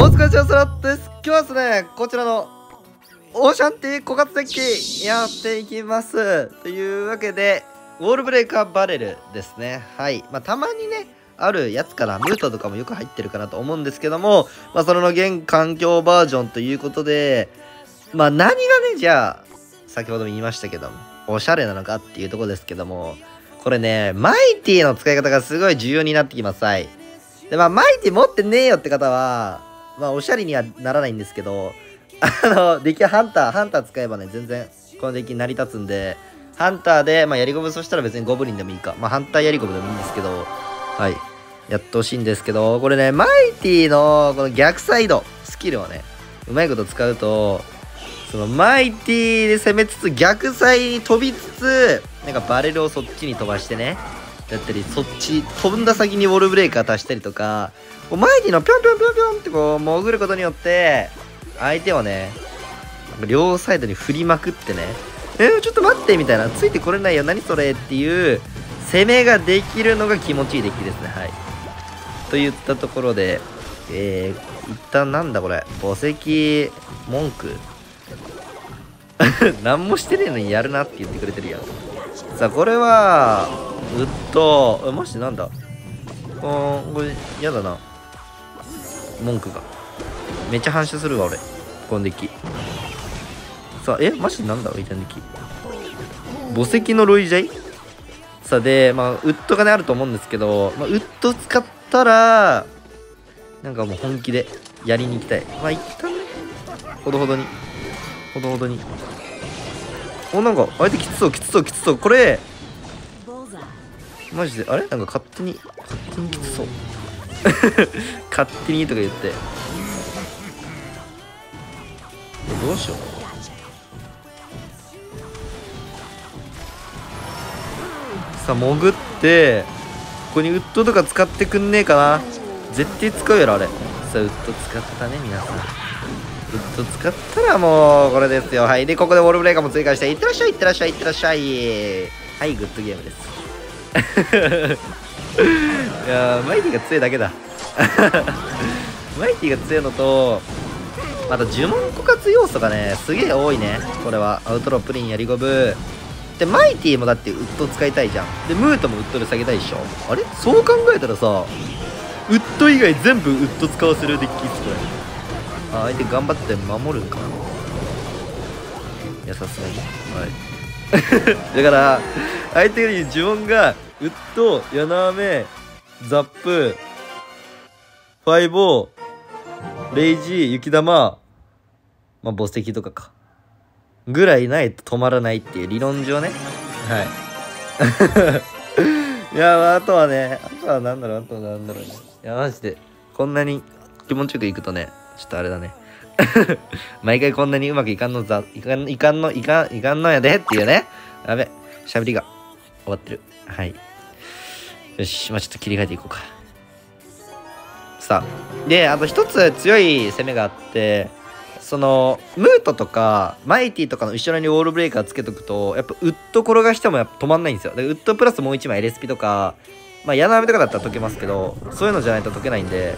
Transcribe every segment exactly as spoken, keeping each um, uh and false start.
お疲れ様です、ラットです。今日はですね、こちらのオーシャンティー枯渇デッキやっていきます。というわけでウォールブレイカーバレルですね。はい、まあ、たまにねあるやつからムートとかもよく入ってるかなと思うんですけども、まあ、それの現環境バージョンということで、まあ、何がね、じゃあ先ほども言いましたけどもおしゃれなのかっていうところですけども、これねマイティの使い方がすごい重要になってきます。はいで、まあ、マイティ持ってねえよって方は、まあ、おしゃれにはならないんですけど、あの、デッキハンター、ハンター使えばね、全然、このデッキ成り立つんで、ハンターで、まあ、やりゴブ、そしたら別にゴブリンでもいいか、まあ、ハンターやりゴブでもいいんですけど、はい、やってほしいんですけど、これね、マイティの、この逆サイド、スキルをね、うまいこと使うと、その、マイティで攻めつつ、逆サイに飛びつつ、なんかバレルをそっちに飛ばしてね、だったり、そっち、飛んだ先にウォールブレーカー足したりとか、こうマイティのぴょんぴょんぴょんぴょんってこう、潜ることによって、相手をね、両サイドに振りまくってね、えー、ちょっと待ってみたいな、ついてこれないよ、何それっていう攻めができるのが気持ちいいデッキですね。はい。といったところで、えー、一旦なんだこれ、墓石、文句。何もしてねえのにやるなって言ってくれてるやん。さあ、これは、うっと、え、マジでなんだ。うん、これ、やだな。文句が。めっちゃ反射するわ、俺。このデッキ。さあ、えマジなんだ浮いたデッキ。墓石のロイジャイさあ、で、まあ、ウッドがね、あると思うんですけど、まあ、ウッド使ったら、なんかもう本気でやりに行きたい。まあ、一旦ね、ほどほどに。ほどほどに。お、なんか、相手きつそう、きつそう、きつそう。これ、マジで、あれなんか勝手に、勝手にきつそう。勝手にとか言って。どうしよう。さあ潜ってここにウッドとか使ってくんねえかな。絶対使うやろあれ。さあウッド使ったね皆さん。ウッド使ったらもうこれですよ。はいでここでウォールブレイカーも追加していってらっしゃいいってらっしゃいいってらっしゃい。はいグッドゲームです。いやマイティが強いだけだ。マイティが強いのとまた呪文枯渇要素がねすげえ多いね。これはアウトロープリンやりゴブでマイティもだってウッド使いたいじゃんでムートもウッドで下げたいでしょ。あれそう考えたらさウッド以外全部ウッド使わせるデッキっすこれ。あ相手頑張って守るんかないやさすがにはい。だから相手より呪文がウッドヤナーメザップファイボーレイジー雪玉まあ、墓石とかか。ぐらいないと止まらないっていう理論上ね。はい。いや、まあ、あとはね、あとはなんだろう、あとはなんだろうね。いや、マジで、こんなに気持ちよくいくとね、ちょっとあれだね。毎回こんなにうまくいかんのざ、いかん、いかんの、いかん、いかんのやでっていうね。やべ、しゃべりが終わってる。はい。よし、まあ、ちょっと切り替えていこうか。さあ。で、あと一つ強い攻めがあって、そのムートとかマイティとかの後ろにウォールブレイカーつけとくとやっぱウッド転がしてもやっぱ止まんないんですよ。でウッドプラスもういちまい エルエスピー とかまあ矢鍋とかだったら解けますけどそういうのじゃないと解けないんで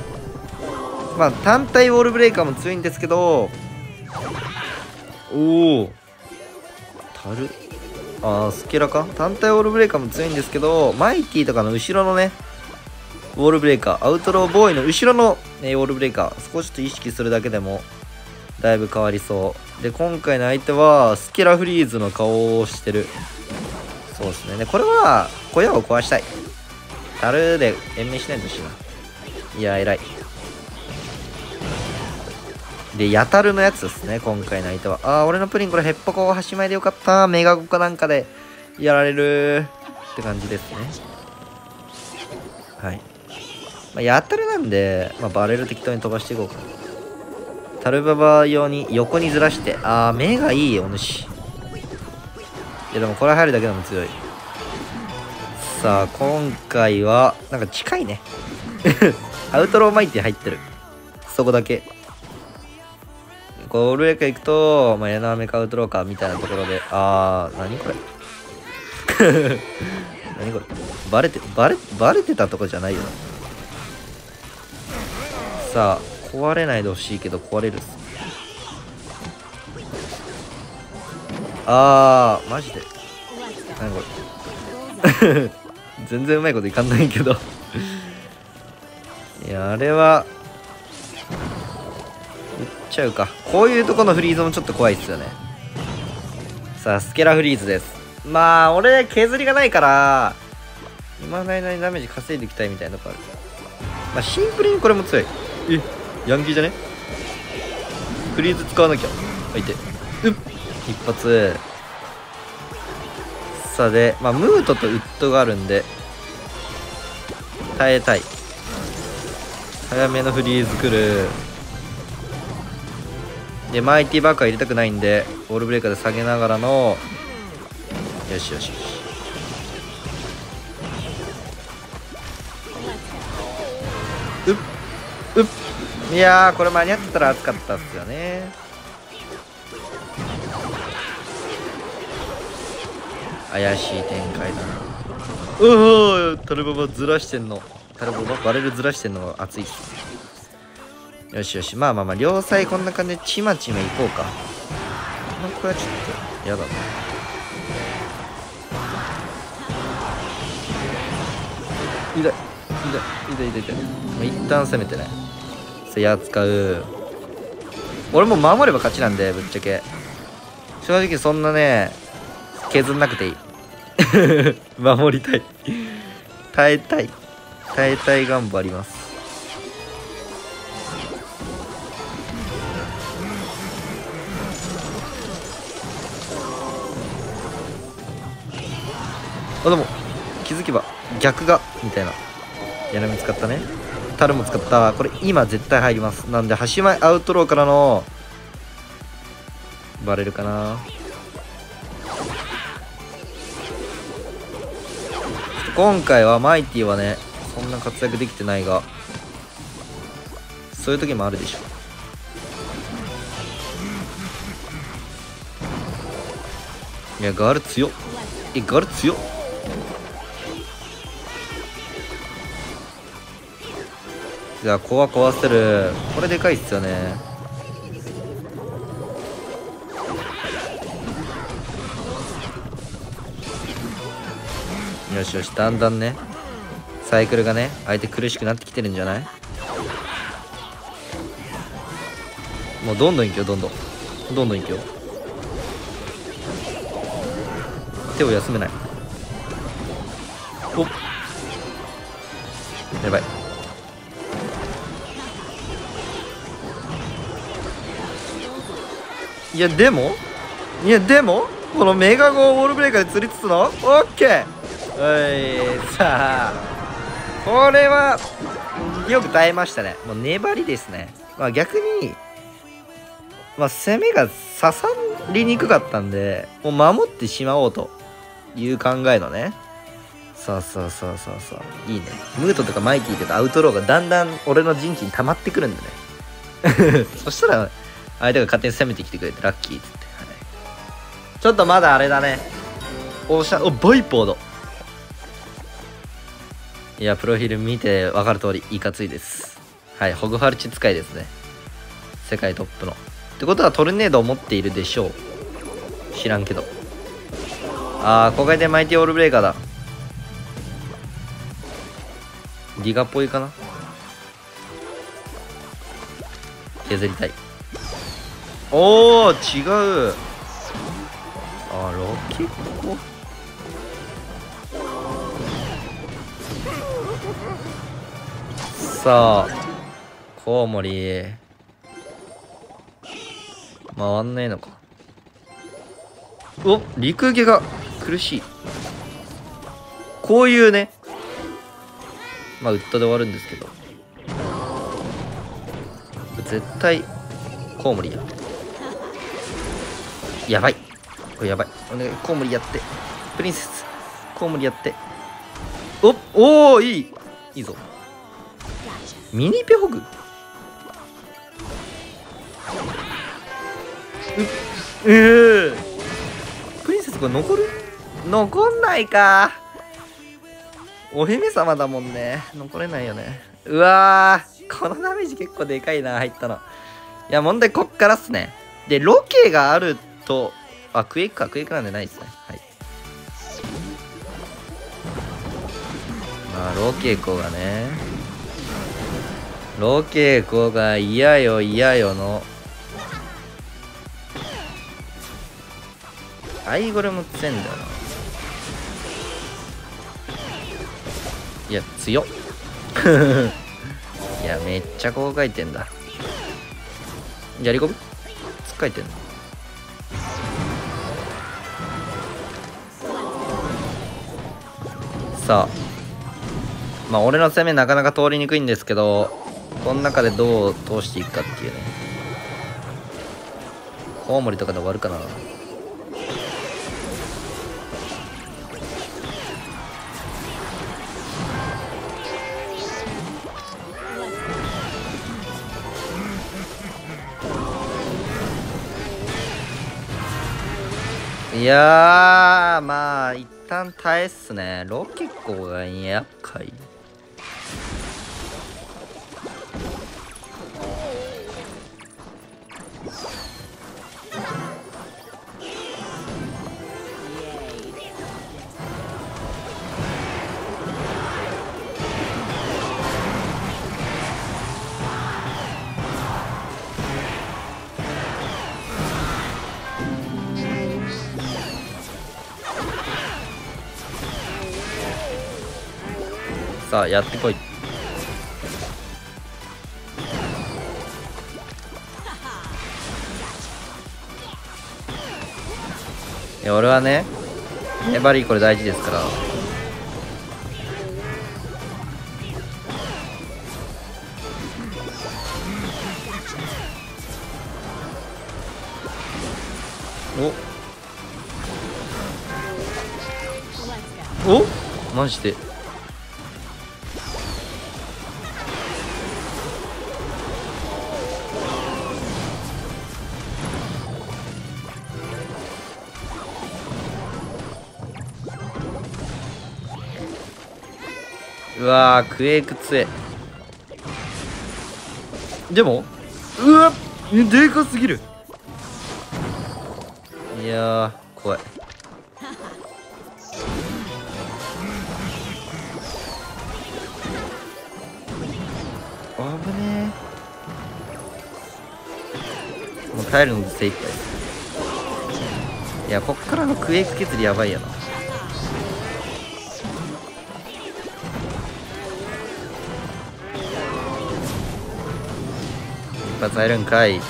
まあ単体ウォールブレイカーも強いんですけどおおたるああスケラか単体ウォールブレイカーも強いんですけどマイティとかの後ろのねウォールブレイカーアウトローボーイの後ろの、ね、ウォールブレイカー少しちょっと意識するだけでもだいぶ変わりそうで今回の相手はスケラフリーズの顔をしてるそうですね。でこれは小屋を壊したいタルで延命しないとしないや偉いでヤタルのやつですね今回の相手は。ああ俺のプリンこれヘッポコ端前でよかったメガゴかなんかでやられるって感じですね。はい、まあ、ヤタルなんで、まあ、バレル適当に飛ばしていこうかなタルババ用に横にずらしてああ目がいいお主いやでもこれ入るだけでも強い。さあ今回はなんか近いね。アウトローマイティ入ってるそこだけゴールエカ行くとまあ、柳雨かアウトローかみたいなところでああ何これ。何これバレてバレバレてたとこじゃないよな。さあ壊れないでほしいけど壊れるっす。あーマジで何これ全然うまいこといかんないけどいやあれは打っちゃうか。こういうとこのフリーズもちょっと怖いっすよね。さあスケラフリーズです。まあ俺削りがないから今の間にダメージ稼いでいきたいみたいなとこある。まあシンプルにこれも強い。えヤンキーじゃね。フリーズ使わなきゃ相手うっ一発。さあでまあムートとウッドがあるんで耐えたい。早めのフリーズ来るでマイティバーカー入れたくないんでボールブレーカーで下げながらのよしよしよし。うっいやーこれ間に合ってたら熱かったっすよね。怪しい展開だな。うおタルババずらしてんのタルバババレルずらしてんのが熱いっす。よしよしまあまあまあ両サイこんな感じでちまちまいこうか。これはちょっとやだな。痛い痛い痛い痛い痛い。もう一旦攻めてね。矢使う。俺も守れば勝ちなんでぶっちゃけ正直そんなね削んなくていい守りたい耐えたい耐えたい願望あります。あでも気づけば逆がみたいな矢波使ったね。タルも使ったこれ今絶対入ります。なんで端前アウトローからのバレるかな。今回はマイティはねそんな活躍できてないがそういう時もあるでしょ。いやガール強っえガール強っ。じゃあコア壊せるこれでかいっすよね。よしよしだんだんねサイクルがね相手苦しくなってきてるんじゃない。もうどんどんいくよどんどんどんどんいくよ。手を休めない。おっやばいいやでもいやでもこのメガゴーウォールブレーカーで釣りつつのオッケー。はいさあこれはよく耐えましたね。もう粘りですね。まあ逆にまあ攻めが刺さりにくかったんでもう守ってしまおうという考えのね。さあさあさあさあさあいいね。ムートとかマイティとかアウトローがだんだん俺の陣地に溜まってくるんでねそしたら相手が勝手に攻めてきてくれてラッキーっつって、はい、ちょっとまだあれだね。おしゃおバイポードいやプロフィール見て分かる通りいかついです。はいホグファルチ使いですね世界トップの。ってことはトルネードを持っているでしょう知らんけど。ああここでマイティオールブレーカーだ。ディガっぽいかな。削りたい。おお違う。あロケットさあコウモリ回んないのか。お陸毛が苦しい。こういうねまあウッドで終わるんですけど絶対コウモリややばいこれやばい。お願いコウモリやってプリンセスコウモリやっておおーいいいいぞ。ミニペホグえー、プリンセスこれ残る残んないか。お姫様だもんね残れないよね。うわーこのダメージ結構でかいな、入ったの。いや、問題こっからっすね。で、ロケがあると、あ、クエイクか、クエイクなんでないっすね。はい。まあ、ロケイコがね。ロケイコが嫌よ、嫌よの。アイゴレム強いんだよな。いや、強っ。いや、めっちゃ高回転だ。やりこぶつっかえてんの。さあ、まあ俺の攻めなかなか通りにくいんですけど、この中でどう通していくかっていうね。コウモリとかで終わるかな。いやー、まあ一旦耐えっすね。ロケコが厄介。さあ、やってこい。いや、俺はね、粘りこれ大事ですから。おお、マジでうわー、クエイク強え。でもうわっ、でかすぎる。いやー、怖い。あぶねえ。もう耐えるの精一杯。いや、こっからのクエイク削りやばいやな。一発入るんかい。い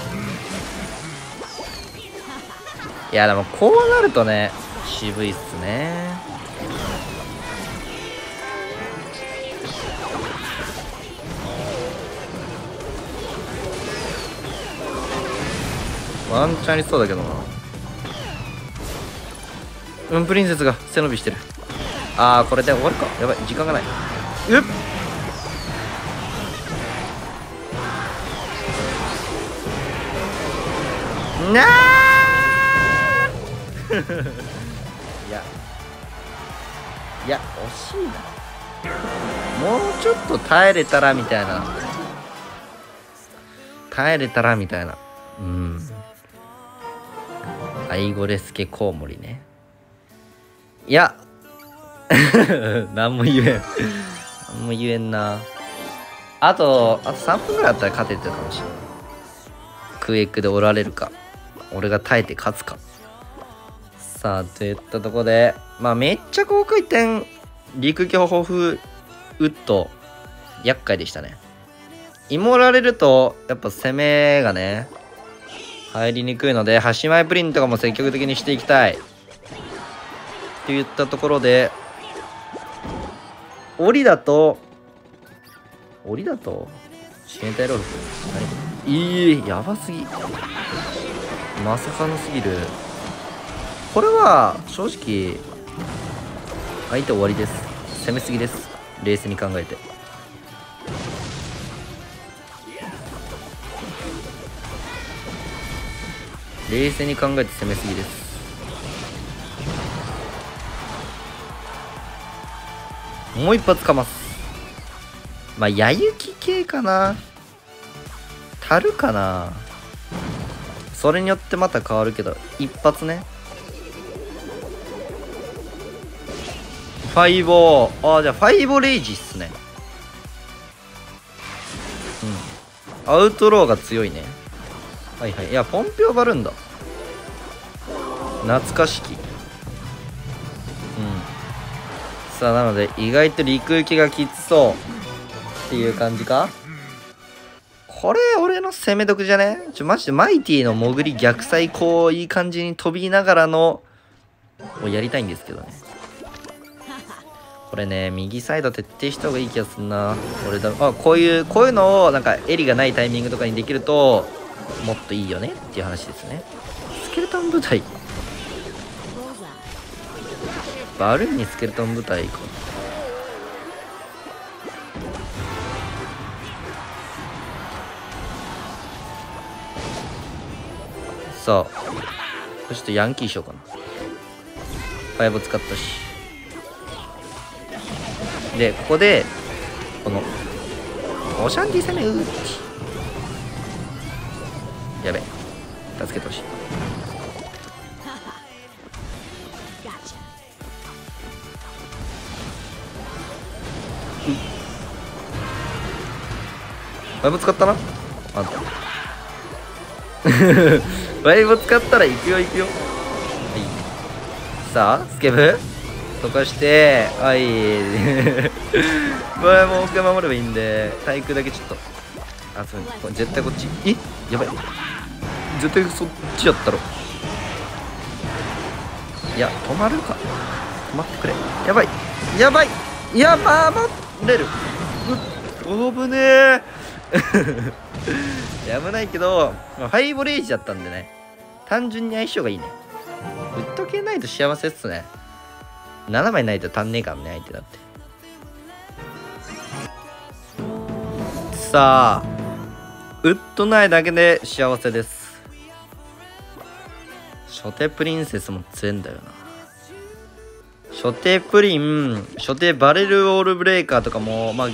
や、でもこうなるとね、渋いっすね。ワンチャンありそうだけどな。うん、プリンセスが背伸びしてる。ああ、これで終わるか。やばい、時間がない。うっ、なあ。いやいや、惜しいな。もうちょっと耐えれたらみたいな、耐えれたらみたいな。うん、アイゴレスケコウモリね。いや何も言えん何も言えんな。あとあとさんぷんぐらいあったら勝ててたかもしれない。クエイクでおられるか、俺が耐えて勝つか。さあ、といったとこで、まあめっちゃ高回転陸橋ホフウッド厄介でしたね。イモられるとやっぱ攻めがね入りにくいので、端前プリンとかも積極的にしていきたいといったところで、檻だと檻だと支援隊ロールフ、いい、やばすぎ、まさかのすぎる。これは正直相手終わりです。攻めすぎです、冷静に考えて。冷静に考えて攻めすぎです。もう一発かます。まあやゆき系かな。足るかな。それによってまた変わるけど、一発ね。ファイボー。ああ、じゃあファイボレイジっすね。うん。アウトローが強いね。はいはい。いや、ポンピョバルーンだ。懐かしき。うん。さあ、なので、意外と陸行きがきつそうっていう感じか。これ、俺の攻め得じゃね？ちょ、マジでマイティの潜り逆サイ、こう、いい感じに飛びながらの、をやりたいんですけどね。これね、右サイド徹底した方がいい気がするな。俺だ、あ、こういう、こういうのを、なんか、襟がないタイミングとかにできると、もっといいよねっていう話ですね。スケルトン部隊。バルーンにスケルトン部隊か。さあ、ちょっとヤンキーしようかな。ファイブ使ったし。で、ここで、この、オシャンティ攻めうち。やべ。助けてほしい。ワイブ使ったなあんた。ワイブ使ったら行くよ行くよ。はい。さあ、スケブ溶かして、はい。これも奥が守ればいいんで、対空だけちょっと。あ、そう、これ絶対こっち。え、やばい。絶対そっちやったろ。いや、止まるか。止まってくれ。やばい。やばい。いや、守れる。うっ、危ねえ。やぶないけど、ファイボレージだったんでね。単純に相性がいいね。ぶっとけないと幸せっすね。ななまいないと足んねえからね、相手だって。さあ、ウッドないだけで幸せです。初手プリンセスも強えんだよな。初手プリン、初手バレルウォールブレーカーとかも、まあ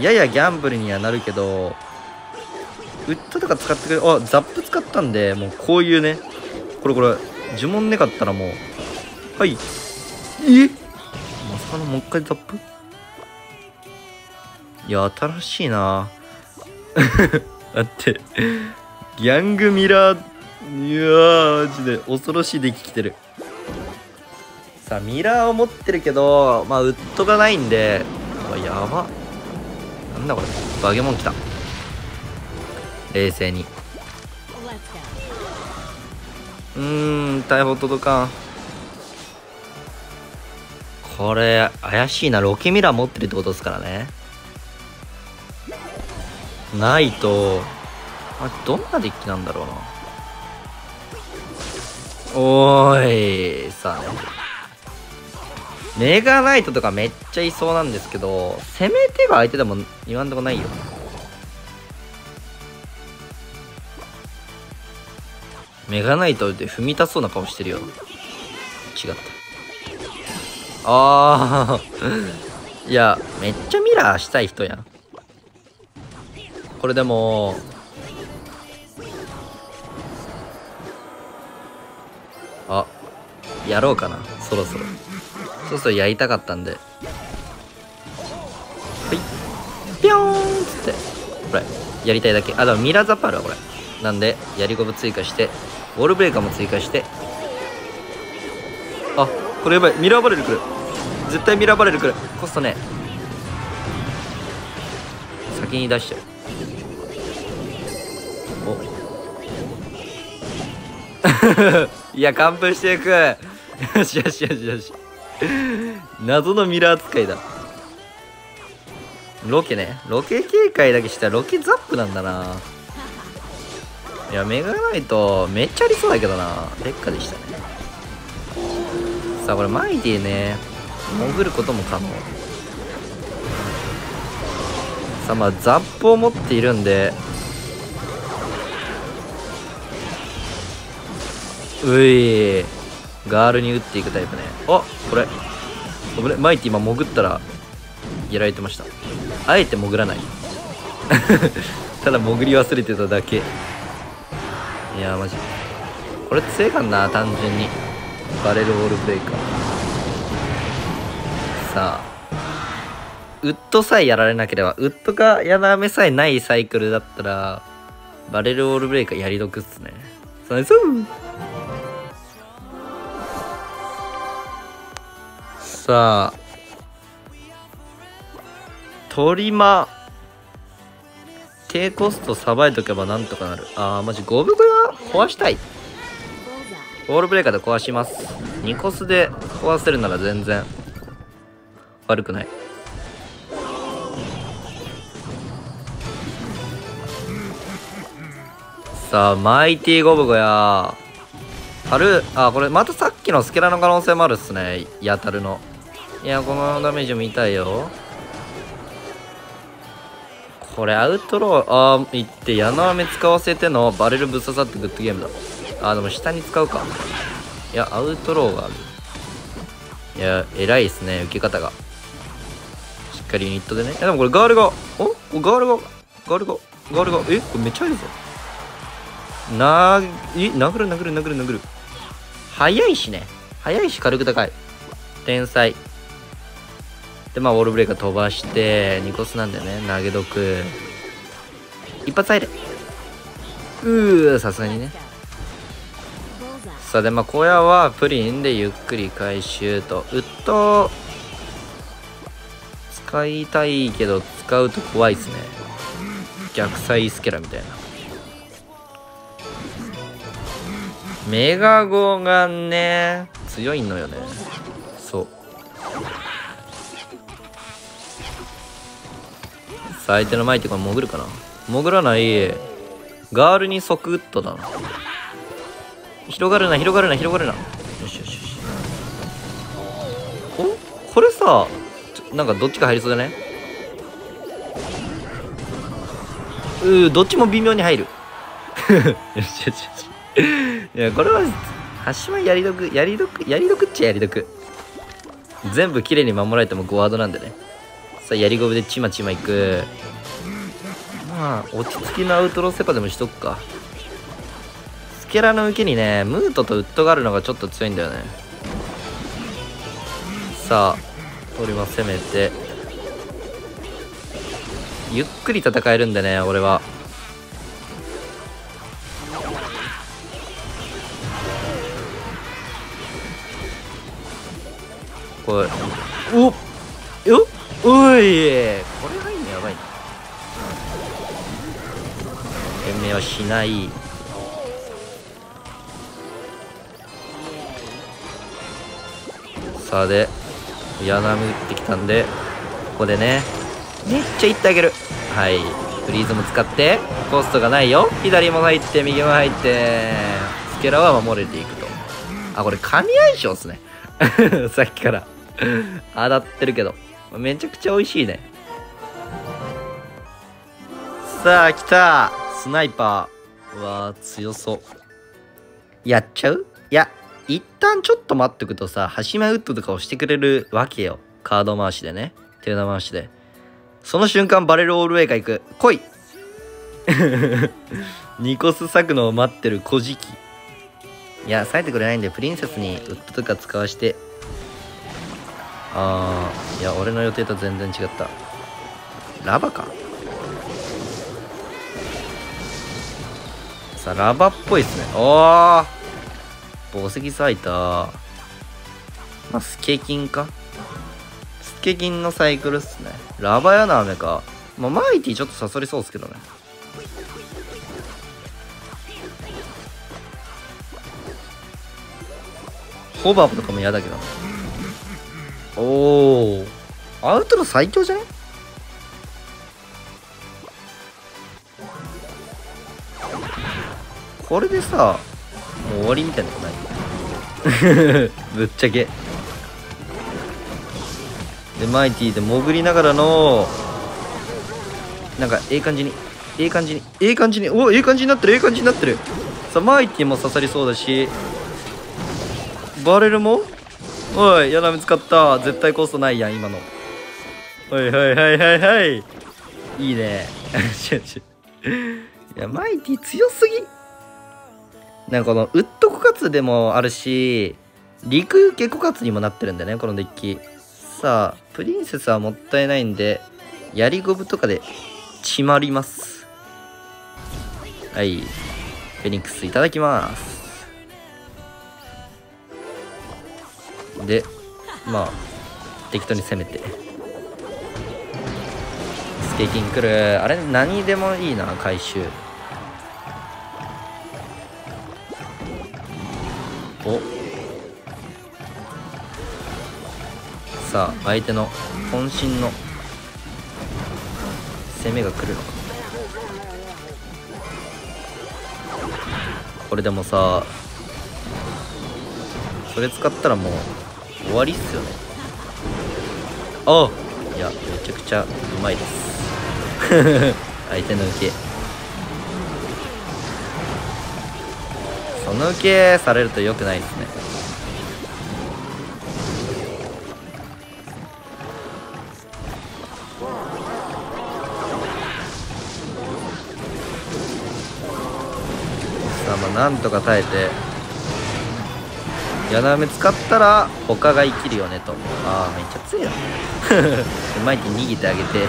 ややギャンブルにはなるけど、ウッドとか使ってくれる。あ、ザップ使ったんで、もうこういうね、これこれ呪文ねかったらもう、はい、え、まさかのもう一回ザップ。いや、新しいな。だってギャングミラー、いやーマジで恐ろしいデッキ来てる。さあ、ミラーを持ってるけど、まあウッドがないんで、うわ、やば。なんだこれ、バゲモン来た。冷静に、うーん、逮捕届かん。これ怪しいな。ロケミラー持ってるってことですからね。ないと、あ、どんなデッキなんだろうな。おーい、さあね、メガナイトとかめっちゃいそうなんですけど、攻め手が相手でも今んとこないよ。メガナイトで踏みたそうな顔してるよ。違った。ああ、いや、めっちゃミラーしたい人やん。これでも、あ、やろうかな、そろそろ。そろそろやりたかったんで。はい、ぴょーんっつって、これ、やりたいだけ。あ、でもミラーザッパーあるわ、これ。なんで、やりこぶ追加して、ウォールブレーカーも追加して、あ、これやばい、ミラーバレル来る。絶対ミラーバレル来る。コストね、先に出しちゃう。おいや、完封していく。よしよしよしよし。謎のミラー使いだ。ロケね、ロケ警戒だけしたらロケザップなんだな。いや、メガナイトめっちゃありそうだけどな。劣化でしたね。さあ、これマイティね、潜ることも可能。さあ、まあザップを持っているんで、うい、ガールに打っていくタイプね。あ、これこれマイティ今潜ったらやられてました。あえて潜らない。ただ潜り忘れてただけ。いやーマジこれ強いかんな、単純にバレルボールブレイカー。さあウッドさえやられなければ、ウッドがやらめさえないサイクルだったらバレルウォールブレイカーやり得っすね。そうそうさあトリマ低コストさばいとけばなんとかなる。あーマジゴブ小屋壊したい。ウォールブレイカーで壊します。ニコスで壊せるなら全然悪くない。さあマイティゴブゴやタル、あこれまたさっきのスケラの可能性もあるっすね。やタルのいやこのダメージも痛いよこれ。アウトローあーいって矢の雨使わせてのバレルぶっ刺さってグッドゲームだ。あーでも下に使うか。いやアウトローがある。いや偉いっすね受け方がしっかりユニットでね。いやでもこれガールがおガールがガールがガールがえこれめっちゃいいぞ。なえ殴る殴る殴る殴る早いしね、早いし軽く高い天才で、まあウォールブレイカー飛ばしてニコスなんだよね。投げ毒一発入れうーさすがにね。さあでまあ小屋はプリンでゆっくり回収とウッド使いたいけど使うと怖いっすね。逆サイスケラみたいなメガゴがね強いのよね。そうさあ相手の前ってこれ潜るかな。潜らない。ガールに即ウッドだな。広がるな広がるな広がるな。よしよしよし。おこれさなんかどっちか入りそうだね。うーどっちも微妙に入るよしよしよしいやこれは端はやり得やり得やり得っちゃやり得。全部綺麗に守られてもゴワードなんでね。さあやりゴブでちまちまいく。まあ落ち着きのアウトローセパでもしとくか。スケラの受けにねムートとウッドがあるのがちょっと強いんだよね。さあトリマ攻めてゆっくり戦えるんでね俺は。これおっおいこれ入んのやばいな。延命はしない。さあでヤナム打ってきたんでここでねめっちゃいってあげる。はいフリーズも使ってコストがないよ。左も入って右も入ってスケラは守れていくと。あこれ神相性っすねさっきから当たってるけどめちゃくちゃ美味しいね。さあ来たスナイパー。うわー強そうやっちゃう。いや一旦ちょっと待っとくとさハシマウッドとかをしてくれるわけよ。カード回しでね手札回しでその瞬間バレルオールウェイカー行く来いニコス咲くのを待ってる小じき。いや冴えてくれないんでプリンセスにウッドとか使わして。ああいや俺の予定と全然違った。ラバかさあラバっぽいっすね。おお宝石咲いた。まあスケキンかスケキンのサイクルっすね。ラバヤナメか、まあ、マイティちょっとさそりそうっすけどね。ホバーとかも嫌だけど。おおアウトロ最強じゃね。これでさもう終わりみたいなことないぶっちゃけでマイティで潜りながらのなんかええ感じにええ感じにええ感じにおええ感じになってるええ感じになってる。さあマイティも刺さりそうだしバレルもおいやな見つかった。絶対コストないやん今の。はいはいはいはいはいいいねいや、マイティ強すぎ。なんかこのウッド枯渇でもあるし、陸受け枯渇にもなってるんだよね、このデッキ。さあ、プリンセスはもったいないんで、やりゴブとかで決まります。はい。フェニックスいただきます。で、まあ、適当に攻めて。スケキン来る。あれ、何でもいいな、回収。お。さあ、相手の渾身の攻めが来るのか。これでもさ、それ使ったらもう終わりっすよね。ああ、いや、めちゃくちゃうまいです。相手の受け、その受けされると良くないですね。さあ、まあなんとか耐えて、矢の雨使ったら他が生きるよねと。ああ、めっちゃ強いな。マイティ逃げてあげて、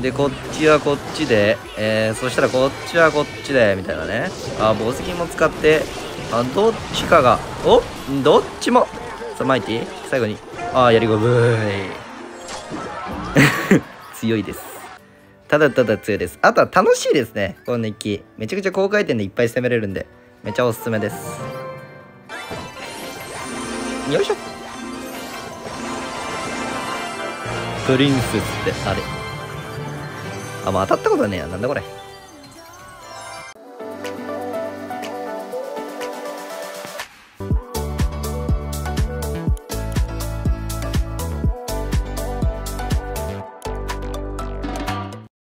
でこっちはこっちで、えー、そしたらこっちはこっちでみたいなね。ああ、宝石も使って、あ、どっちかが、お、どっちも。さあマイティ最後に、ああ、やりゴブー。強いです。ただただ強いです。あとは楽しいですね、このデッキ。めちゃくちゃ高回転でいっぱい攻めれるんで、めちゃおすすめです。よいしょ。プリンセスってあれ、あ、まあ、当たったことねえや。なんだこれ。